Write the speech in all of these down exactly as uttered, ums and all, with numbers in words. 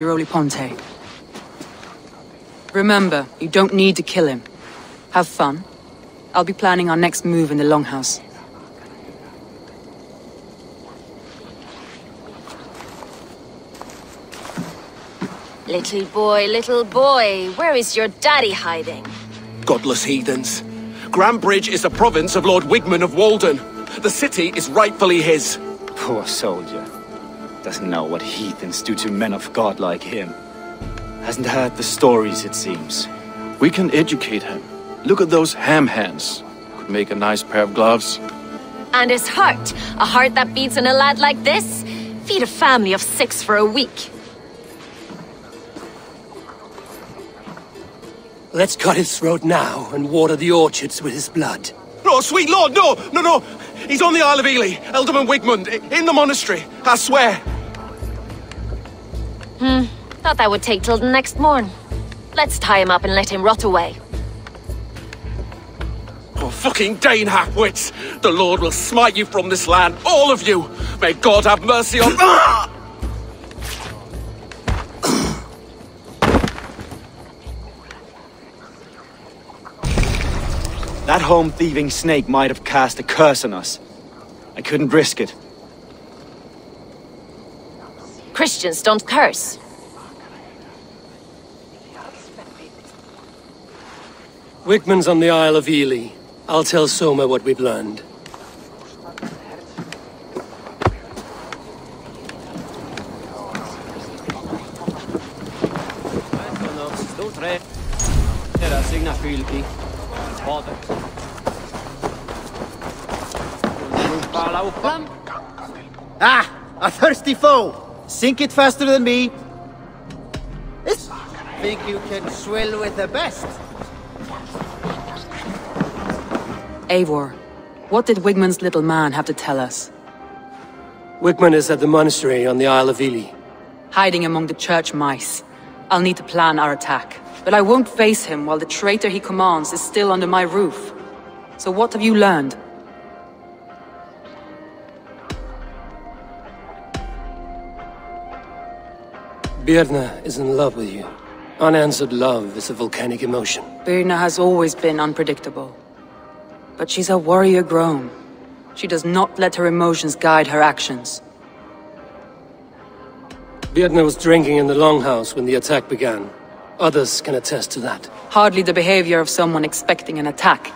Ponte. Remember, you don't need to kill him. Have fun. I'll be planning our next move in the Longhouse. Little boy, little boy, where is your daddy hiding? Godless heathens. Grandbridge is the province of Lord Wigman of Walden. The city is rightfully his. Poor soldier. Doesn't know what heathens do to men of God like him. Hasn't heard the stories, it seems. We can educate him. Look at those ham hands. Could make a nice pair of gloves. And his heart. A heart that beats in a lad like this. Feed a family of six for a week. Let's cut his throat now and water the orchards with his blood. No, sweet lord, no! No, no! He's on the Isle of Ely, Alderman Wigmund, in the monastery, I swear. Hmm, thought that would take till the next morn. Let's tie him up and let him rot away. Oh, fucking Dane halfwits! The Lord will smite you from this land, all of you! May God have mercy on... That home-thieving snake might have cast a curse on us. I couldn't risk it. Christians don't curse. Wigman's on the Isle of Ely. I'll tell Soma what we've learned. Ah! A thirsty foe! Sink it faster than me! This... Think you can swill with the best? Eivor, what did Wigman's little man have to tell us? Wigman is at the monastery on the Isle of Ely. Hiding among the church mice. I'll need to plan our attack. But I won't face him while the traitor he commands is still under my roof. So what have you learned? Birna is in love with you. Unanswered love is a volcanic emotion. Birna has always been unpredictable. But she's a warrior grown. She does not let her emotions guide her actions. Vierna was drinking in the Longhouse when the attack began. Others can attest to that. Hardly the behavior of someone expecting an attack.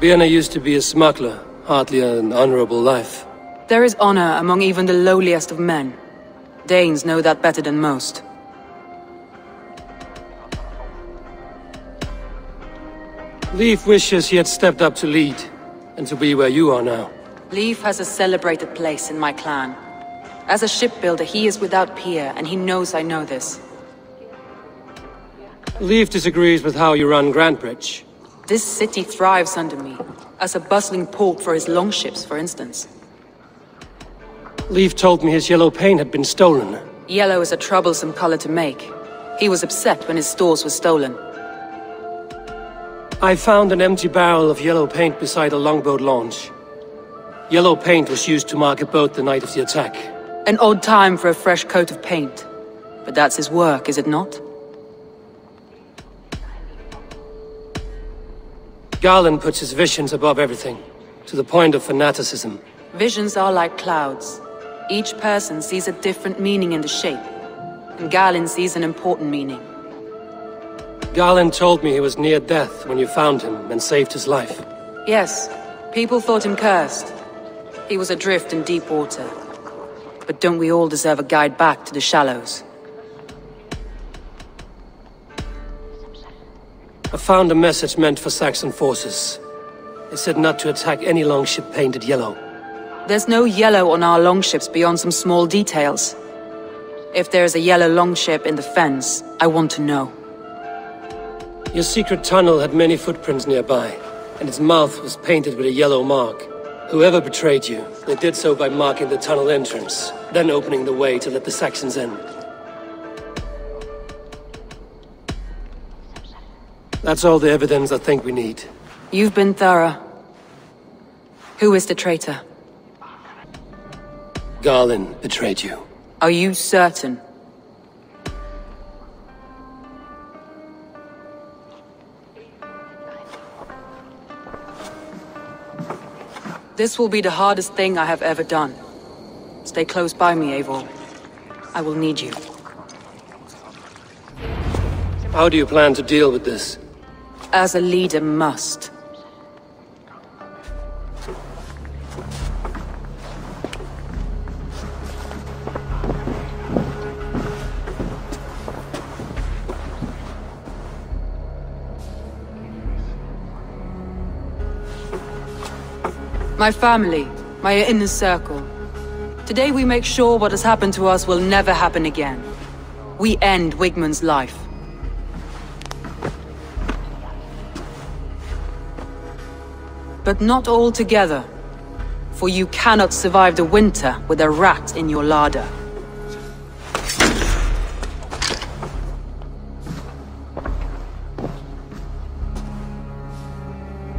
Vierna used to be a smuggler, hardly an honorable life. There is honor among even the lowliest of men. Danes know that better than most. Leif wishes he had stepped up to lead, and to be where you are now. Leif has a celebrated place in my clan. As a shipbuilder, he is without peer, and he knows I know this. Leif disagrees with how you run Grandbridge. This city thrives under me, as a bustling port for his longships, for instance. Leif told me his yellow paint had been stolen. Yellow is a troublesome color to make. He was upset when his stores were stolen. I found an empty barrel of yellow paint beside a longboat launch. Yellow paint was used to mark a boat the night of the attack. An odd time for a fresh coat of paint. But that's his work, is it not? Garland puts his visions above everything, to the point of fanaticism. Visions are like clouds. Each person sees a different meaning in the shape, and Galinn sees an important meaning. Garland told me he was near death when you found him and saved his life. Yes, people thought him cursed. He was adrift in deep water. But don't we all deserve a guide back to the shallows? I found a message meant for Saxon forces. It said not to attack any longship painted yellow. There's no yellow on our longships beyond some small details. If there is a yellow longship in the fens, I want to know. Your secret tunnel had many footprints nearby, and its mouth was painted with a yellow mark. Whoever betrayed you, they did so by marking the tunnel entrance, then opening the way to let the Saxons in. That's all the evidence I think we need. You've been thorough. Who is the traitor? Garland betrayed you. Are you certain? This will be the hardest thing I have ever done. Stay close by me, Eivor. I will need you. How do you plan to deal with this? As a leader must. My family, my inner circle. Today we make sure what has happened to us will never happen again. We end Wigman's life. But not all together, for you cannot survive the winter with a rat in your larder.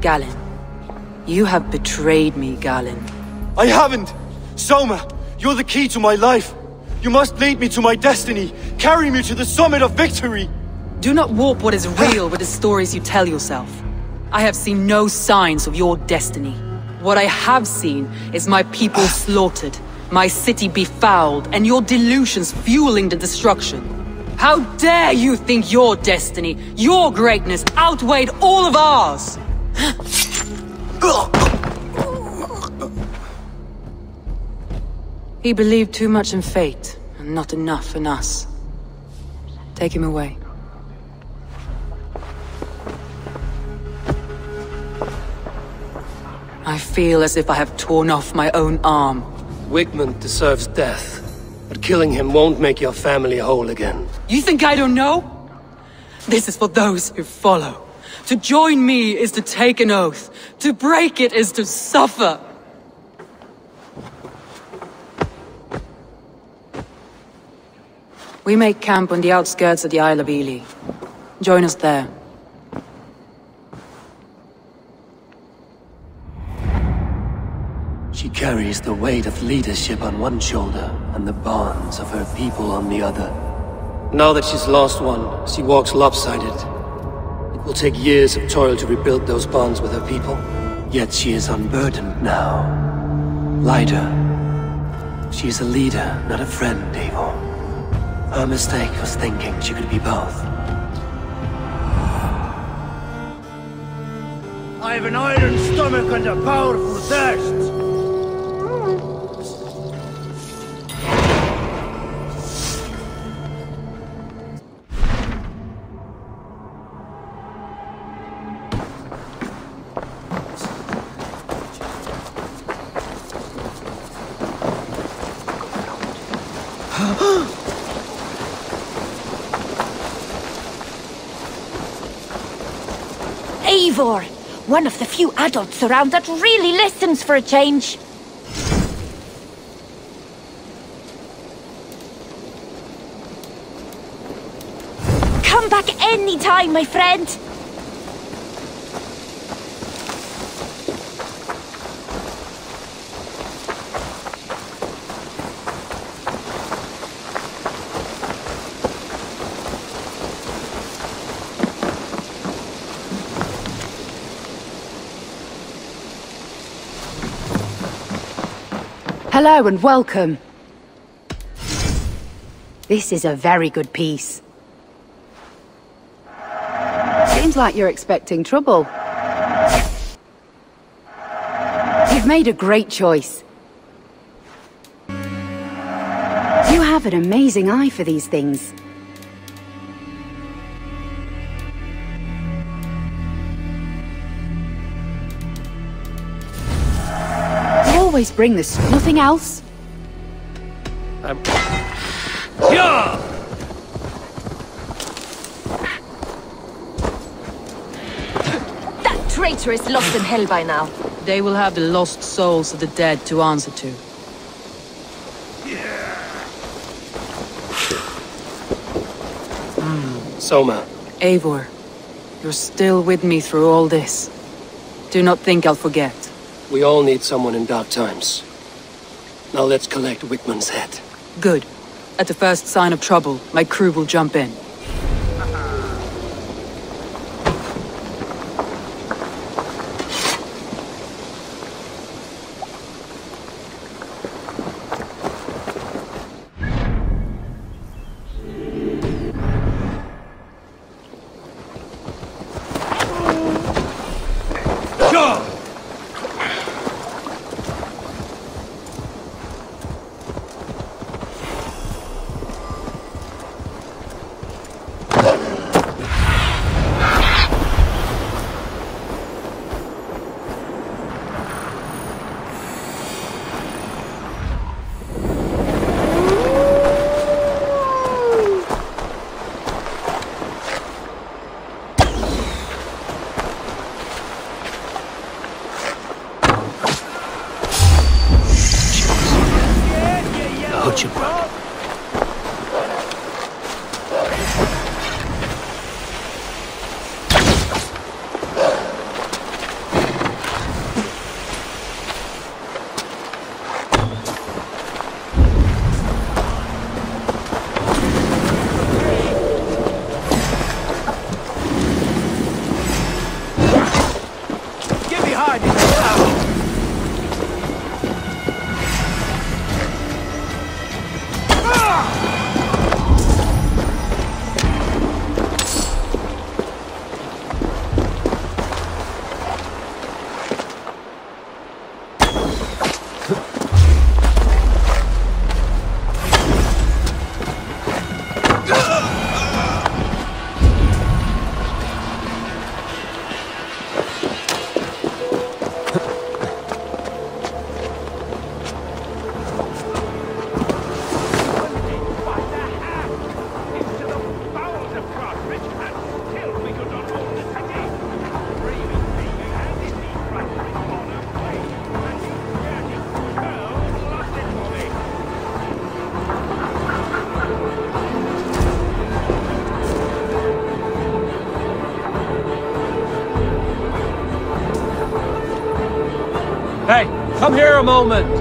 Galinn. You have betrayed me, Galinn. I haven't! Soma, you're the key to my life. You must lead me to my destiny. Carry me to the summit of victory. Do not warp what is real with the stories you tell yourself. I have seen no signs of your destiny. What I have seen is my people slaughtered, my city befouled, and your delusions fueling the destruction. How dare you think your destiny, your greatness, outweighed all of ours! He believed too much in fate, and not enough in us. Take him away. I feel as if I have torn off my own arm. Wigmund deserves death, but killing him won't make your family whole again. You think I don't know? This is for those who follow. To join me is to take an oath. To break it is to suffer. We make camp on the outskirts of the Isle of Ely. Join us there. She carries the weight of leadership on one shoulder, and the bonds of her people on the other. Now that she's lost one, she walks lopsided. It will take years of toil to rebuild those bonds with her people. Yet she is unburdened now. Lighter. She is a leader, not a friend, Eivor. Her mistake was thinking she could be both. I have an iron stomach and a powerful thirst. Eivor, one of the few adults around that really listens for a change. Come back any time, my friend. Hello and welcome. This is a very good piece. Seems like you're expecting trouble. You've made a great choice. You have an amazing eye for these things. Always bring this. Nothing else? Um. Yeah! That traitor is lost in hell by now. They will have the lost souls of the dead to answer to. Yeah. Mm. Soma. Eivor, you're still with me through all this. Do not think I'll forget. We all need someone in dark times. Now let's collect Wigman's head. Good. At the first sign of trouble, my crew will jump in. Come here a moment.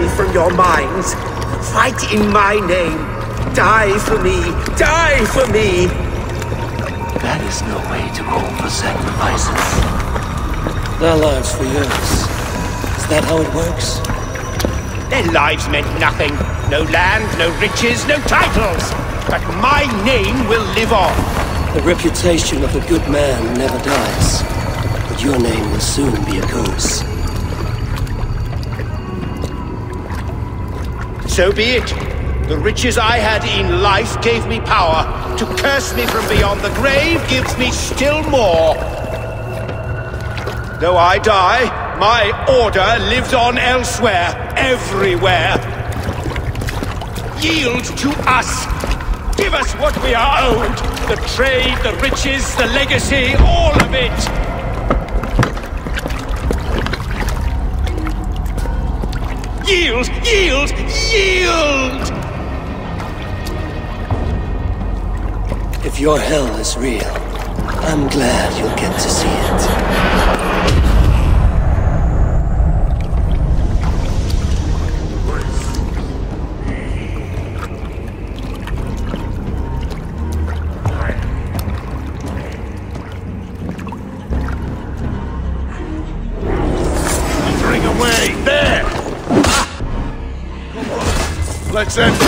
Me from your minds. Fight in my name. Die for me. Die for me. That is no way to call for sacrifices. Their lives for yours. Is that how it works? Their lives meant nothing. No land, no riches, no titles. But my name will live on. The reputation of a good man never dies. But your name will soon be a curse. So be it. The riches I had in life gave me power. To curse me from beyond the grave gives me still more. Though I die, my order lives on elsewhere, everywhere. Yield to us. Give us what we are owed. The trade, the riches, the legacy, all of it. Yield! Yield! Yield! If your hell is real, I'm glad you'll get to see it. Bring away! There! Let's end it.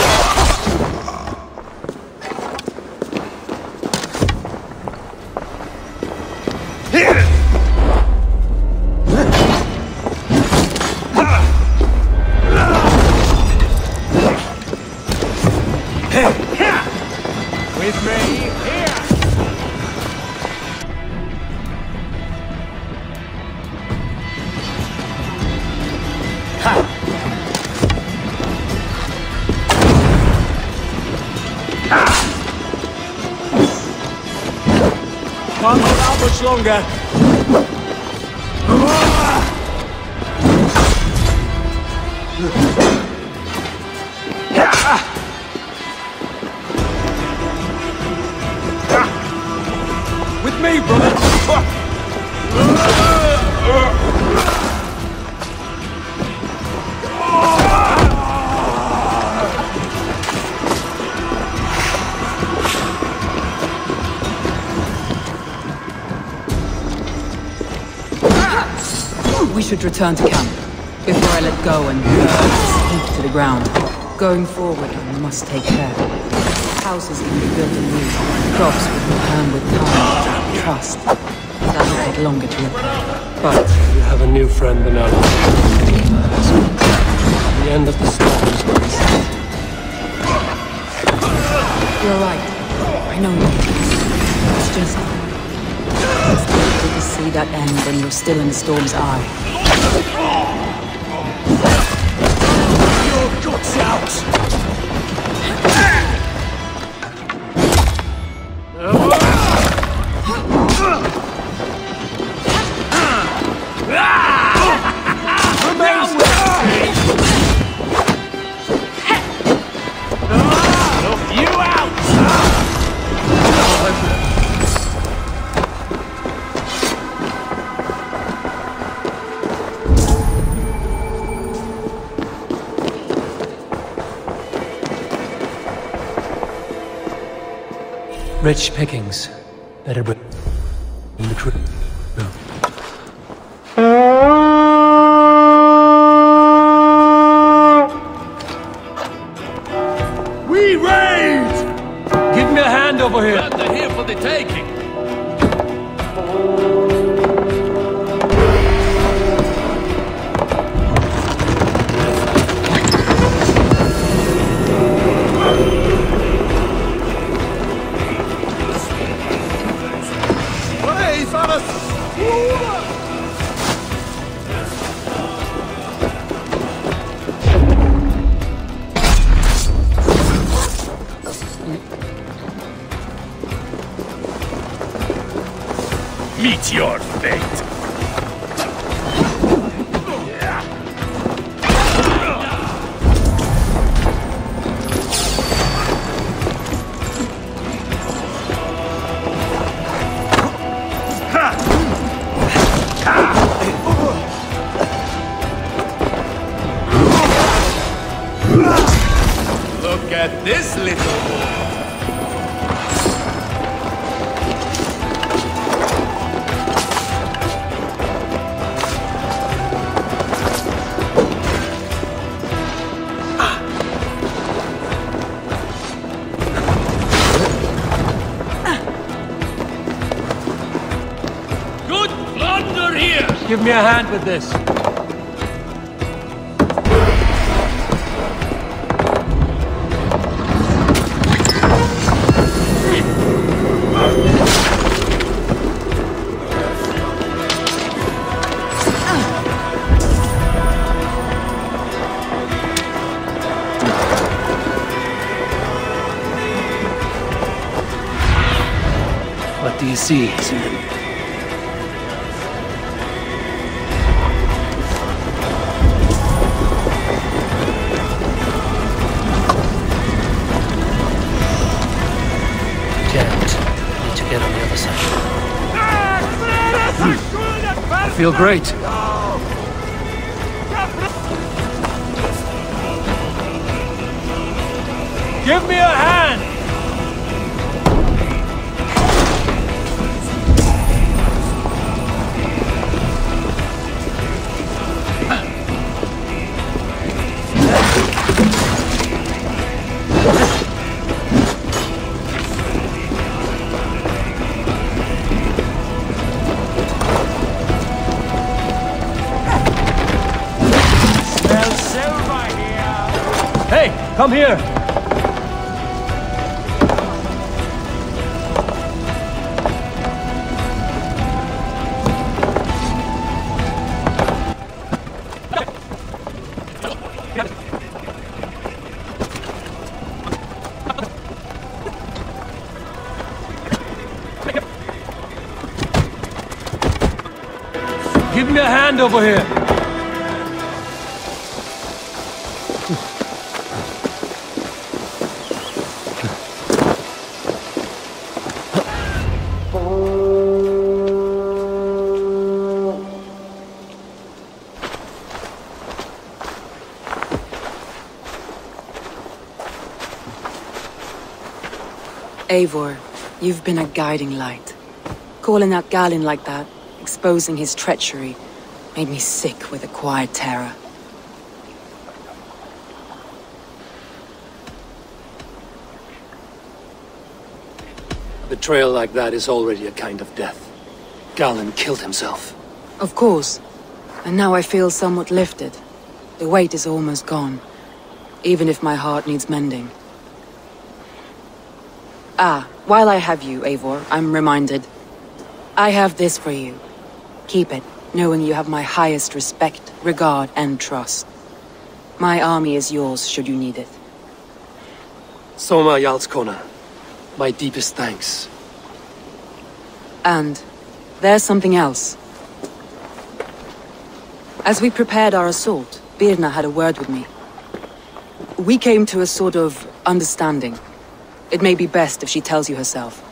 Longer. With me, brother. We should return to camp, before I let go and burn sleep to the ground. Going forward, I must take care. Houses can be built anew, crops will return with time, trust. That will take longer to repair, but... You have a new friend, Birna. At the end of the storm is where we stand. You're right. I know you. It's just... It's difficult to see that end when you're still in the storm's eye. Your guts out! Rich pickings. Better bring the crew. We raid! Give me a hand over here. They're here for the taking. Meet your fate. Give me a hand with this. What do you see, Simon? I feel great. Give me a hand! Come here! Give me a hand over here! Eivor, you've been a guiding light. Calling out Galinn like that, exposing his treachery, made me sick with acquired terror. A betrayal like that is already a kind of death. Garland killed himself. Of course. And now I feel somewhat lifted. The weight is almost gone, even if my heart needs mending. Ah, while I have you, Eivor, I'm reminded. I have this for you. Keep it, knowing you have my highest respect, regard, and trust. My army is yours, should you need it. Soma Jarlskona, my deepest thanks. And there's something else. As we prepared our assault, Birna had a word with me. We came to a sort of understanding. It may be best if she tells you herself.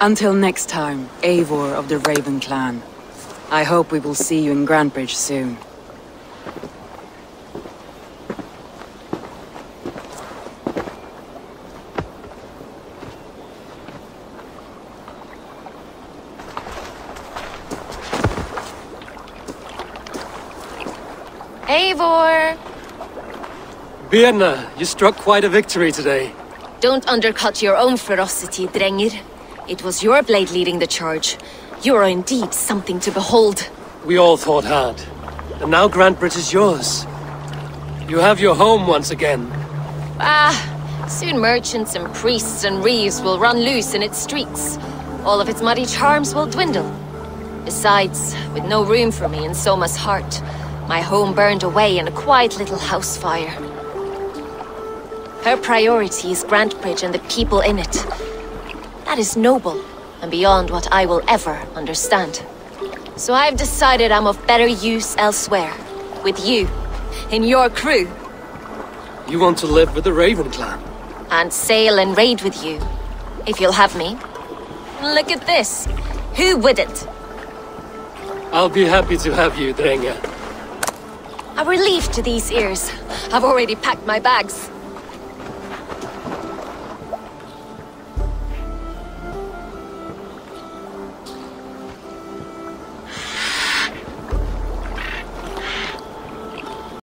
Until next time, Eivor of the Raven Clan. I hope we will see you in Grandbridge soon. Eivor! Birna, you struck quite a victory today. Don't undercut your own ferocity, Drengir. It was your blade leading the charge. You are indeed something to behold. We all thought hard. And now Grandbridge is yours. You have your home once again. Ah, soon merchants and priests and reeves will run loose in its streets. All of its muddy charms will dwindle. Besides, with no room for me in Soma's heart, my home burned away in a quiet little house fire. Her priority is Grandbridge and the people in it. That is noble, and beyond what I will ever understand. So I've decided I'm of better use elsewhere, with you, in your crew. You want to live with the Raven Clan? And sail and raid with you, if you'll have me. Look at this. Who wouldn't? I'll be happy to have you, Drenga. A relief to these ears. I've already packed my bags.